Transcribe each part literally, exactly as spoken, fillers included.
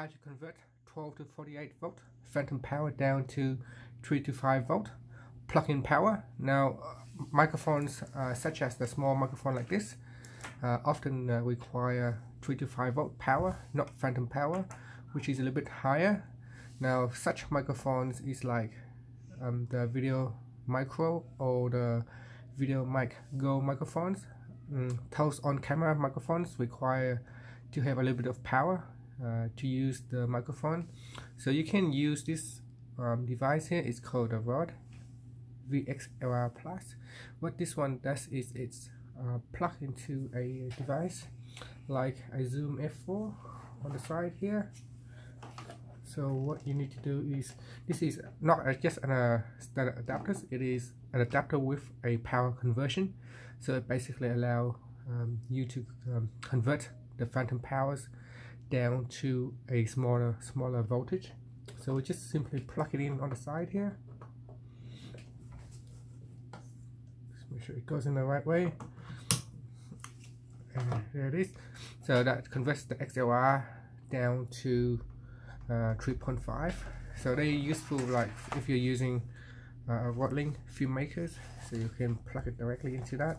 how to convert twelve to forty-eight volt phantom power down to three to five volt plug-in power. Now uh, microphones uh, such as the small microphone like this uh, often uh, require three to five volt power, not phantom power, which is a little bit higher. Now such microphones is like um, the Video Micro or the Video Mic Go microphones. Mm, those on-camera microphones require to have a little bit of power uh, to use the microphone. So you can use this um, device here. It's called the Rode V X L R Plus. What this one does is it's uh, plugged into a device like a Zoom F four on the side here. So what you need to do is, this is not just an uh, standard adapter, it is an adapter with a power conversion. So it basically allows um, you to um, convert the phantom powers down to a smaller smaller voltage. So we just simply plug it in on the side here. Just make sure it goes in the right way. And there it is. So that converts the X L R down to Uh, three point five. So they're useful like if you're using uh, rolling film makers, so you can plug it directly into that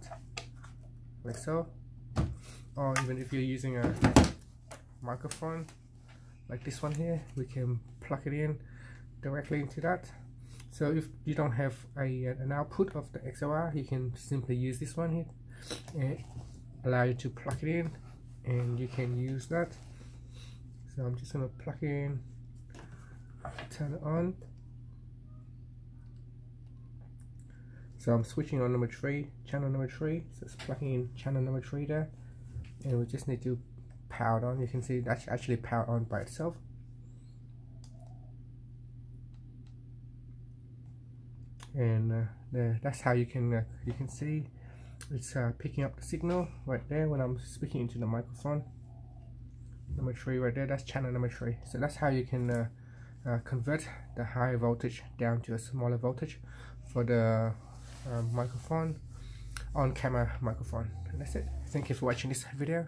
like so, or even if you're using a microphone like this one here, we can plug it in directly into that. So if you don't have a, an output of the X L R, you can simply use this one here and allow you to plug it in, and you can use that. So I'm just going to plug in, turn it on. So I'm switching on number three, channel number three. So it's plugging in channel number three there. And we just need to power it on. You can see that's actually powered on by itself. And uh, there, that's how you can uh, you can see it's uh, picking up the signal right there when I'm speaking into the microphone. Number three right there, that's channel number three. So that's how you can uh, uh, convert the high voltage down to a smaller voltage for the uh, microphone, on camera microphone. And that's it. Thank you for watching this video.